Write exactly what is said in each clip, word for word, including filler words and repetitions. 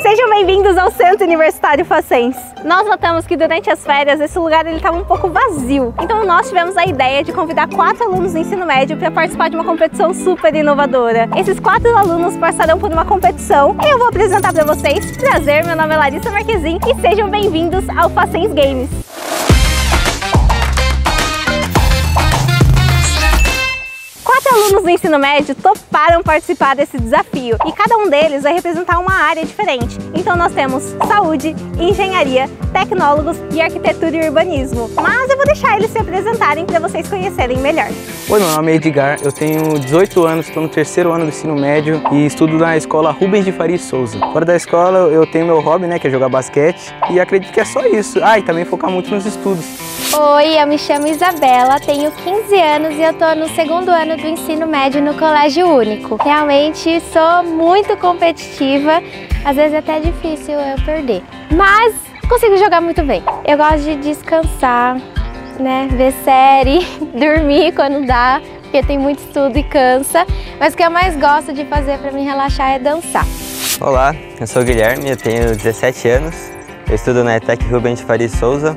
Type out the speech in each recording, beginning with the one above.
Sejam bem-vindos ao Centro Universitário Facens. Nós notamos que durante as férias esse lugar estava um pouco vazio, então nós tivemos a ideia de convidar quatro alunos do ensino médio para participar de uma competição super inovadora. Esses quatro alunos passarão por uma competição e eu vou apresentar para vocês. Prazer, meu nome é Larissa Marquezine e sejam bem-vindos ao Facens Games. Alunos do ensino médio toparam participar desse desafio e cada um deles vai representar uma área diferente. Então nós temos saúde, engenharia, tecnólogos e arquitetura e urbanismo. Mas eu vou deixar eles se apresentarem para vocês conhecerem melhor. Oi, meu nome é Edgar, eu tenho dezoito anos, estou no terceiro ano do ensino médio e estudo na escola Rubens de Faria e Souza. Fora da escola eu tenho meu hobby, né, que é jogar basquete, e acredito que é só isso. Ah, e também focar muito nos estudos. Oi, eu me chamo Isabela, tenho quinze anos e eu tô no segundo ano do ensino médio no Colégio Único. Realmente sou muito competitiva, às vezes é até difícil eu perder, mas consigo jogar muito bem. Eu gosto de descansar, né, ver série, dormir quando dá, porque tem muito estudo e cansa, mas o que eu mais gosto de fazer para me relaxar é dançar. Olá, eu sou o Guilherme, eu tenho dezessete anos, eu estudo na Etec Rubens de Faria e Souza,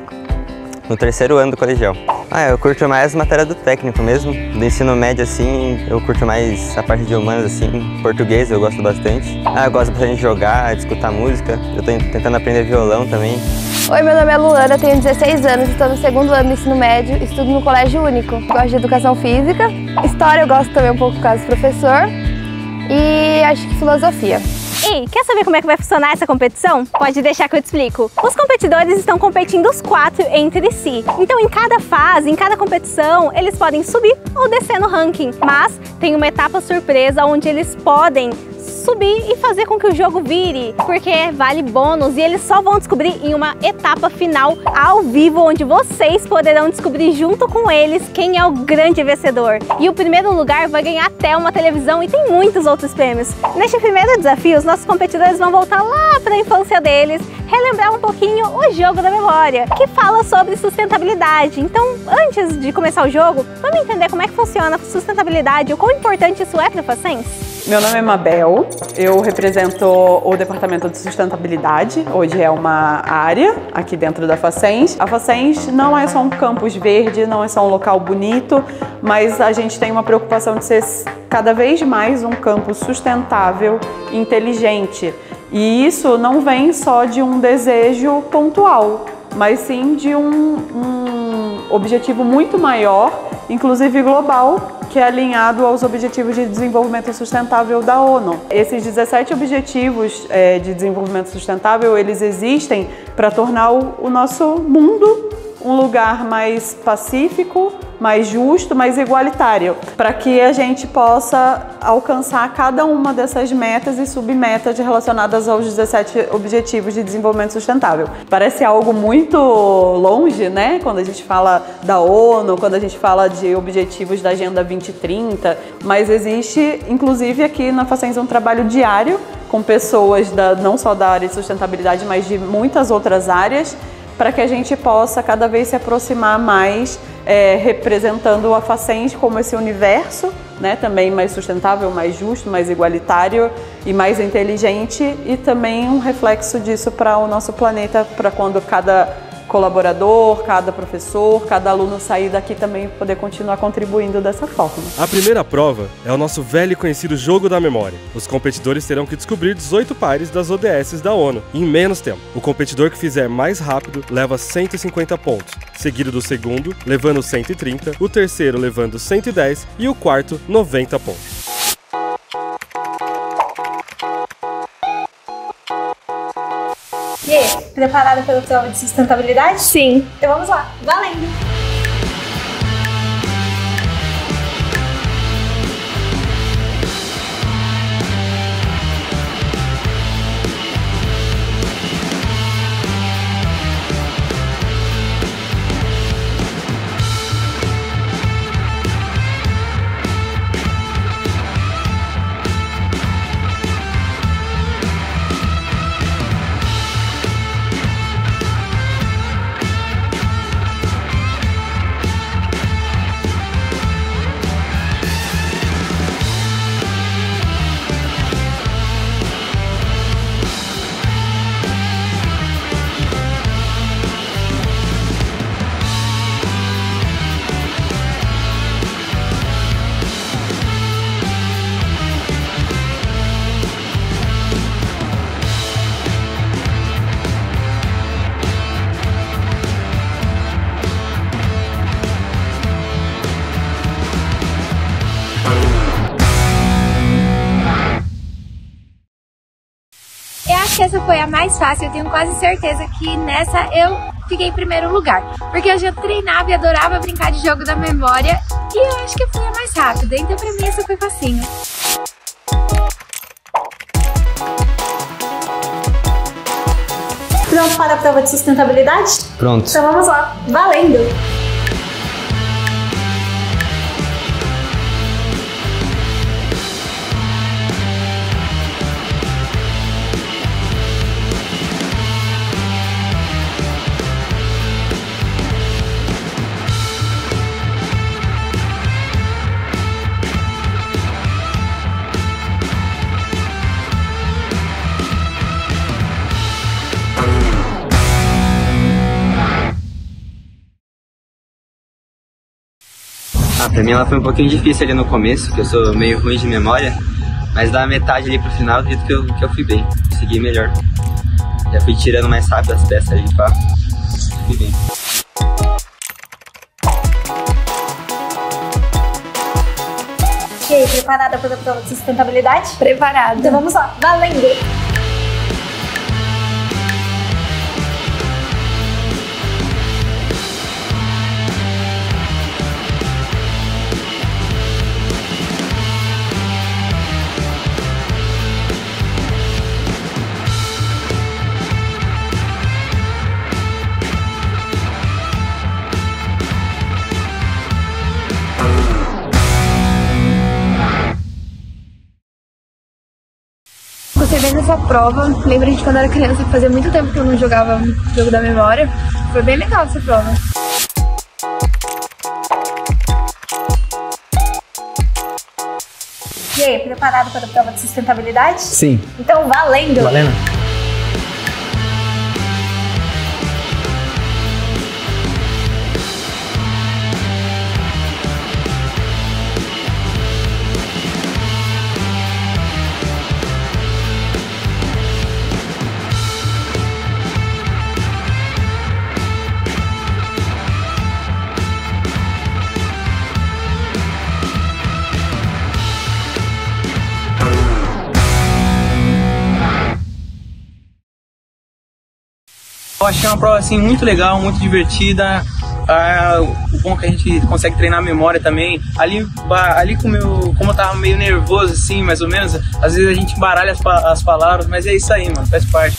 no terceiro ano do colegial. Ah, eu curto mais a matéria do técnico mesmo, do ensino médio assim, eu curto mais a parte de humanas assim, português eu gosto bastante. Ah, eu gosto bastante de jogar, de escutar música, eu tô tentando aprender violão também. Oi, meu nome é Luana, tenho dezesseis anos, estou no segundo ano do ensino médio, estudo no Colégio Único. Gosto de educação física, história eu gosto também um pouco por causa do professor e acho que filosofia. Ei, quer saber como é que vai funcionar essa competição? Pode deixar que eu te explico. Os competidores estão competindo os quatro entre si. Então em cada fase, em cada competição, eles podem subir ou descer no ranking. Mas tem uma etapa surpresa onde eles podem subir e fazer com que o jogo vire, porque vale bônus e eles só vão descobrir em uma etapa final ao vivo, onde vocês poderão descobrir junto com eles quem é o grande vencedor. E o primeiro lugar vai ganhar até uma televisão e tem muitos outros prêmios. Neste primeiro desafio, os nossos competidores vão voltar lá para a infância deles, relembrar um pouquinho o jogo da memória, que fala sobre sustentabilidade. Então, antes de começar o jogo, vamos entender como é que funciona a sustentabilidade e o quão importante isso é para a Facens? Meu nome é Mabel, eu represento o Departamento de Sustentabilidade, hoje é uma área aqui dentro da Facens. A Facens não é só um campus verde, não é só um local bonito, mas a gente tem uma preocupação de ser cada vez mais um campus sustentável e inteligente. E isso não vem só de um desejo pontual, mas sim de um, um objetivo muito maior, inclusive global, que é alinhado aos Objetivos de Desenvolvimento Sustentável da ONU. Esses dezessete Objetivos é, de Desenvolvimento Sustentável, eles existem para tornar o, o nosso mundo um lugar mais pacífico, mais justo, mais igualitário, para que a gente possa alcançar cada uma dessas metas e submetas relacionadas aos dezessete Objetivos de Desenvolvimento Sustentável. Parece algo muito longe, né? Quando a gente fala da ONU, quando a gente fala de objetivos da Agenda vinte trinta, mas existe, inclusive aqui na Facens, um trabalho diário com pessoas da, não só da área de sustentabilidade, mas de muitas outras áreas, para que a gente possa cada vez se aproximar mais, é, representando a Facens como esse universo, né, também mais sustentável, mais justo, mais igualitário e mais inteligente, e também um reflexo disso para o nosso planeta, para quando cada colaborador, cada professor, cada aluno sair daqui também poder continuar contribuindo dessa forma. A primeira prova é o nosso velho e conhecido jogo da memória. Os competidores terão que descobrir dezoito pares das O D Ss da ONU em menos tempo. O competidor que fizer mais rápido leva cento e cinquenta pontos, seguido do segundo, levando cento e trinta, o terceiro levando cento e dez e o quarto, noventa pontos. E aí, preparada pela prova de sustentabilidade? Sim. Então vamos lá, valendo! que essa foi a mais fácil, eu tenho quase certeza que nessa eu fiquei em primeiro lugar, porque eu já treinava e adorava brincar de jogo da memória e eu acho que foi a mais rápida, então pra mim essa foi facinho. Pronto para a prova de sustentabilidade? Pronto. Então vamos lá, valendo! Ah, pra mim ela foi um pouquinho difícil ali no começo, porque eu sou meio ruim de memória, mas da metade ali pro final eu acredito que eu, que eu fui bem, consegui melhor. Já fui tirando mais rápido as peças ali, pá, fui bem. E aí, preparada para a prova de sustentabilidade? Preparada. Então vamos lá, valendo! Vendo essa prova, lembro de quando eu era criança, fazia muito tempo que eu não jogava jogo da memória. Foi bem legal essa prova. E aí, preparado para a prova de sustentabilidade? Sim. Então, valendo! Valendo! Eu achei uma prova assim muito legal, muito divertida. Ah, o bom é que a gente consegue treinar a memória também. Ali, ali com meu, como eu tava meio nervoso assim, mais ou menos, às vezes a gente embaralha as, as palavras, mas é isso aí, mano, faz parte.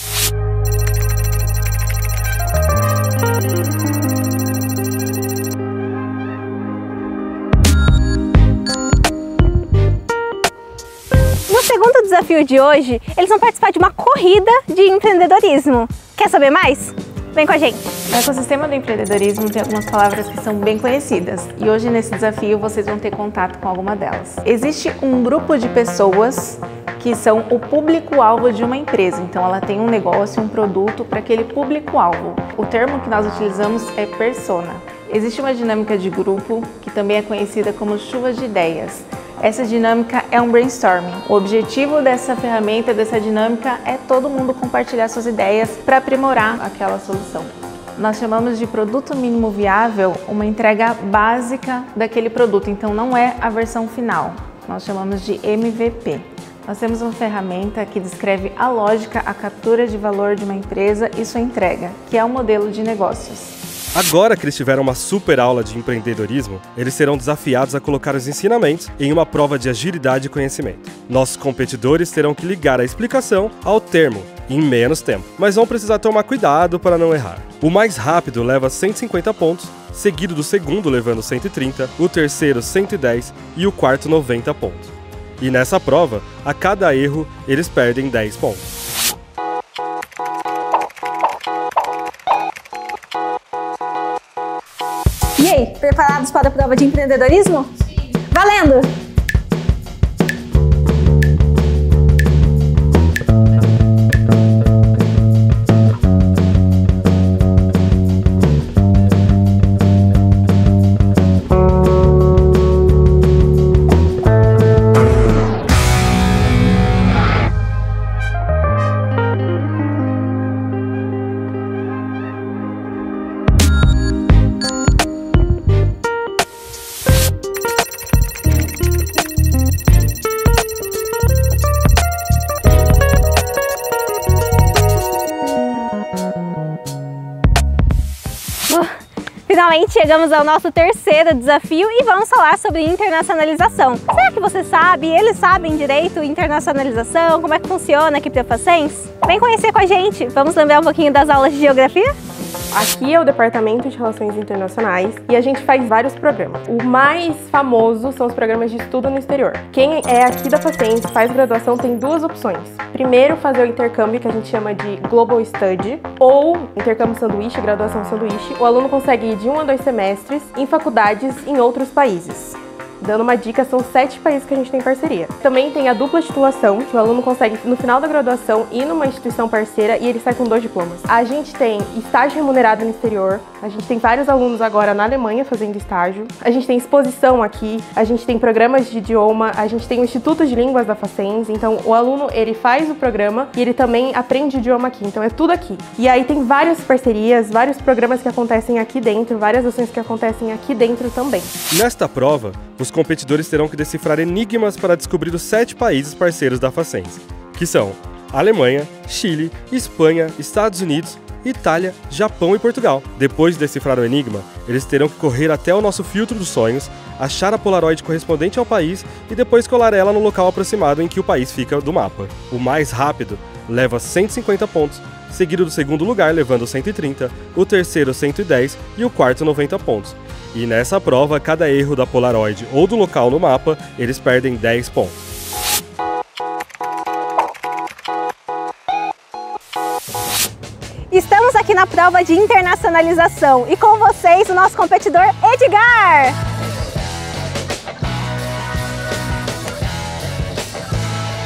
No segundo desafio de hoje, eles vão participar de uma corrida de empreendedorismo. Quer saber mais? Vem com a gente! No ecossistema do empreendedorismo tem algumas palavras que são bem conhecidas e hoje nesse desafio vocês vão ter contato com alguma delas. Existe um grupo de pessoas que são o público-alvo de uma empresa, então ela tem um negócio, um produto para aquele público-alvo. O termo que nós utilizamos é persona. Existe uma dinâmica de grupo que também é conhecida como chuva de ideias. Essa dinâmica é um brainstorming. O objetivo dessa ferramenta, dessa dinâmica, é todo mundo compartilhar suas ideias para aprimorar aquela solução. Nós chamamos de produto mínimo viável uma entrega básica daquele produto, então não é a versão final. Nós chamamos de M V P. Nós temos uma ferramenta que descreve a lógica, a captura de valor de uma empresa e sua entrega, que é o modelo de negócios. Agora que eles tiveram uma super aula de empreendedorismo, eles serão desafiados a colocar os ensinamentos em uma prova de agilidade e conhecimento. Nossos competidores terão que ligar a explicação ao termo em menos tempo, mas vão precisar tomar cuidado para não errar. O mais rápido leva cento e cinquenta pontos, seguido do segundo levando cento e trinta, o terceiro cento e dez e o quarto noventa pontos. E nessa prova, a cada erro, eles perdem dez pontos. E aí, preparados para a prova de empreendedorismo? Sim! Valendo! Finalmente chegamos ao nosso terceiro desafio e vamos falar sobre internacionalização. Será que você sabe, eles sabem direito internacionalização, como é que funciona aqui para a Facens? Vem conhecer com a gente! Vamos lembrar um pouquinho das aulas de Geografia? Aqui é o Departamento de Relações Internacionais e a gente faz vários programas. O mais famoso são os programas de estudo no exterior. Quem é aqui da Facens faz graduação tem duas opções. Primeiro, fazer o intercâmbio, que a gente chama de Global Study, ou intercâmbio sanduíche, graduação sanduíche. O aluno consegue ir de um a dois semestres em faculdades em outros países. Dando uma dica, são sete países que a gente tem parceria. Também tem a dupla titulação, que o aluno consegue, no final da graduação, ir numa instituição parceira e ele sai com dois diplomas. A gente tem estágio remunerado no exterior, a gente tem vários alunos agora na Alemanha fazendo estágio, a gente tem exposição aqui, a gente tem programas de idioma, a gente tem o Instituto de Línguas da Facens, então o aluno, ele faz o programa e ele também aprende idioma aqui, então é tudo aqui. E aí tem várias parcerias, vários programas que acontecem aqui dentro, várias ações que acontecem aqui dentro também. Nesta prova, os competidores terão que decifrar enigmas para descobrir os sete países parceiros da Facens, que são Alemanha, Chile, Espanha, Estados Unidos, Itália, Japão e Portugal. Depois de decifrar o enigma, eles terão que correr até o nosso filtro dos sonhos, achar a Polaroid correspondente ao país e depois colar ela no local aproximado em que o país fica do mapa. O mais rápido leva cento e cinquenta pontos, seguido do segundo lugar levando cento e trinta, o terceiro cento e dez e o quarto noventa pontos. E nessa prova, cada erro da Polaroid ou do local no mapa, eles perdem dez pontos. Estamos aqui na prova de internacionalização e com vocês o nosso competidor Edgar!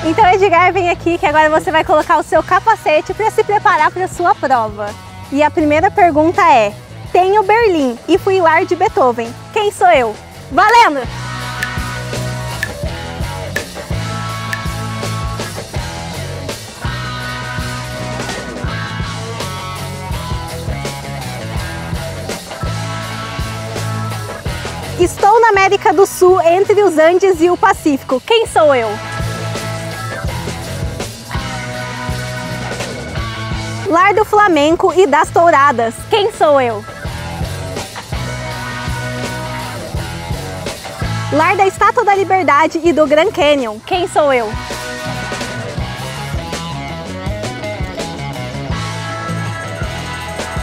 Então Edgar, vem aqui que agora você vai colocar o seu capacete para se preparar para a sua prova. E a primeira pergunta é: tenho Berlim e fui lar de Beethoven. Quem sou eu? Valendo! Estou na América do Sul, entre os Andes e o Pacífico. Quem sou eu? Lar do Flamengo e das Touradas. Quem sou eu? Lar da Estátua da Liberdade e do Grand Canyon. Quem sou eu?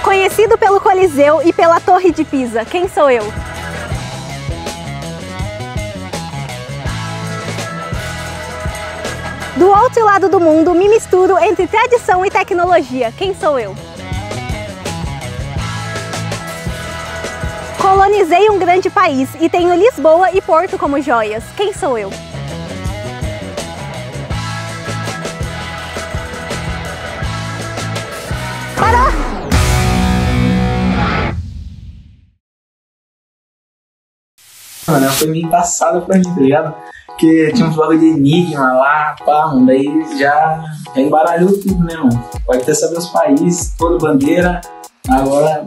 Conhecido pelo Coliseu e pela Torre de Pisa. Quem sou eu? Do outro lado do mundo, me misturo entre tradição e tecnologia. Quem sou eu? Colonizei um grande país e tenho Lisboa e Porto como joias. Quem sou eu? Parou! Mano, foi meio passada pra mim, tá ligado? Porque tinha uns bagulho de enigma lá, pá, mano, daí já, já embaralhou tudo, né, mano? Pode até saber os países, toda bandeira, agora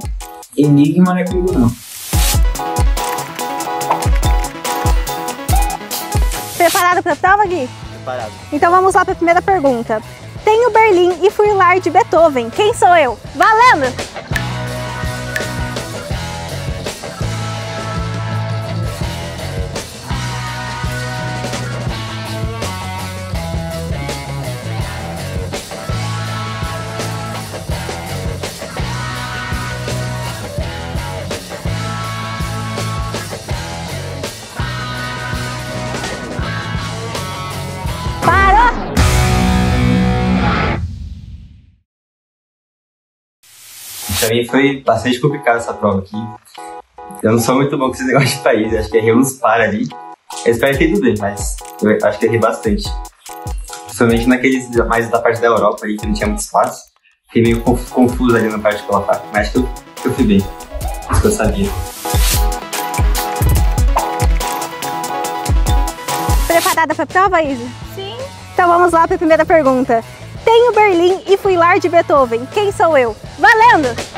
enigma não é comigo, não. Preparado pra prova, Gui? Preparado. Então vamos lá pra primeira pergunta. Tenho Berlim e fui lar de Beethoven, quem sou eu? Valendo! Pra mim foi bastante complicado essa prova aqui. Eu não sou muito bom com esse negócio de país, acho que errei uns par ali. Eu espero ter tudo bem, mas eu acho que errei bastante. Principalmente naqueles mais da parte da Europa ali, que não tinha muito espaço. Fiquei meio confuso ali na parte de colocar, mas acho que eu, eu fui bem. Isso que eu sabia. Preparada pra prova, Isa? Sim. Então vamos lá pra primeira pergunta. Tenho Berlim e fui lar de Beethoven. Quem sou eu? Valendo!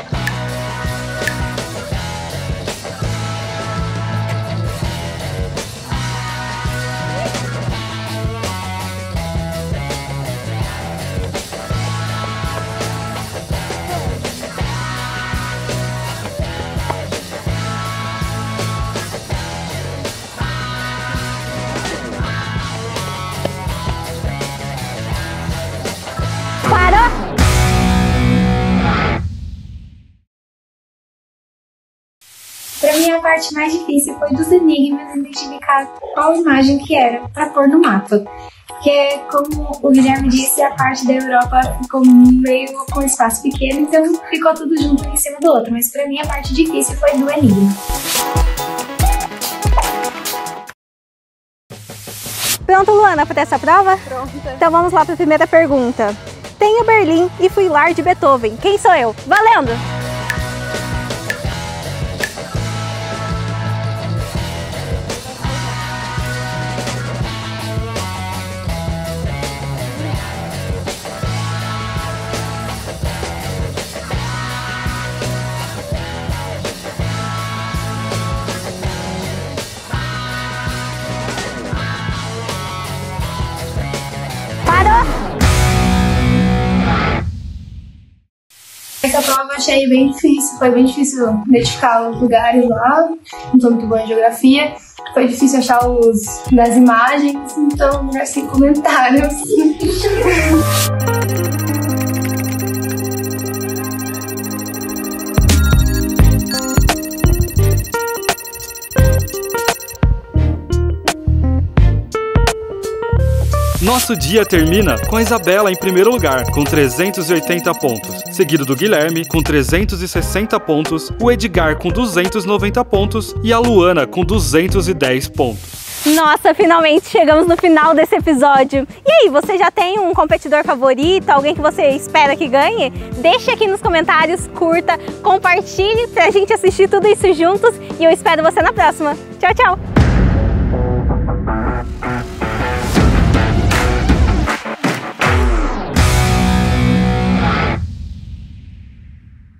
parte mais difícil foi dos enigmas, identificar qual imagem que era para pôr no mapa. Porque, como o Guilherme disse, a parte da Europa ficou meio com espaço pequeno, então ficou tudo junto em cima do outro. Mas para mim a parte difícil foi do enigma. Pronto, Luana, para essa prova? Pronta. Então vamos lá para a primeira pergunta. Tenho Berlim e fui lar de Beethoven. Quem sou eu? Valendo! Essa prova eu achei bem difícil, foi bem difícil identificar os lugares lá, não sou muito boa em geografia, foi difícil achar os das imagens, então melhor sem comentários. Nosso dia termina com a Isabela em primeiro lugar, com trezentos e oitenta pontos, seguido do Guilherme com trezentos e sessenta pontos, o Edgar com duzentos e noventa pontos e a Luana com duzentos e dez pontos. Nossa, finalmente chegamos no final desse episódio. E aí, você já tem um competidor favorito, alguém que você espera que ganhe? Deixa aqui nos comentários, curta, compartilhe pra gente assistir tudo isso juntos e eu espero você na próxima. Tchau, tchau!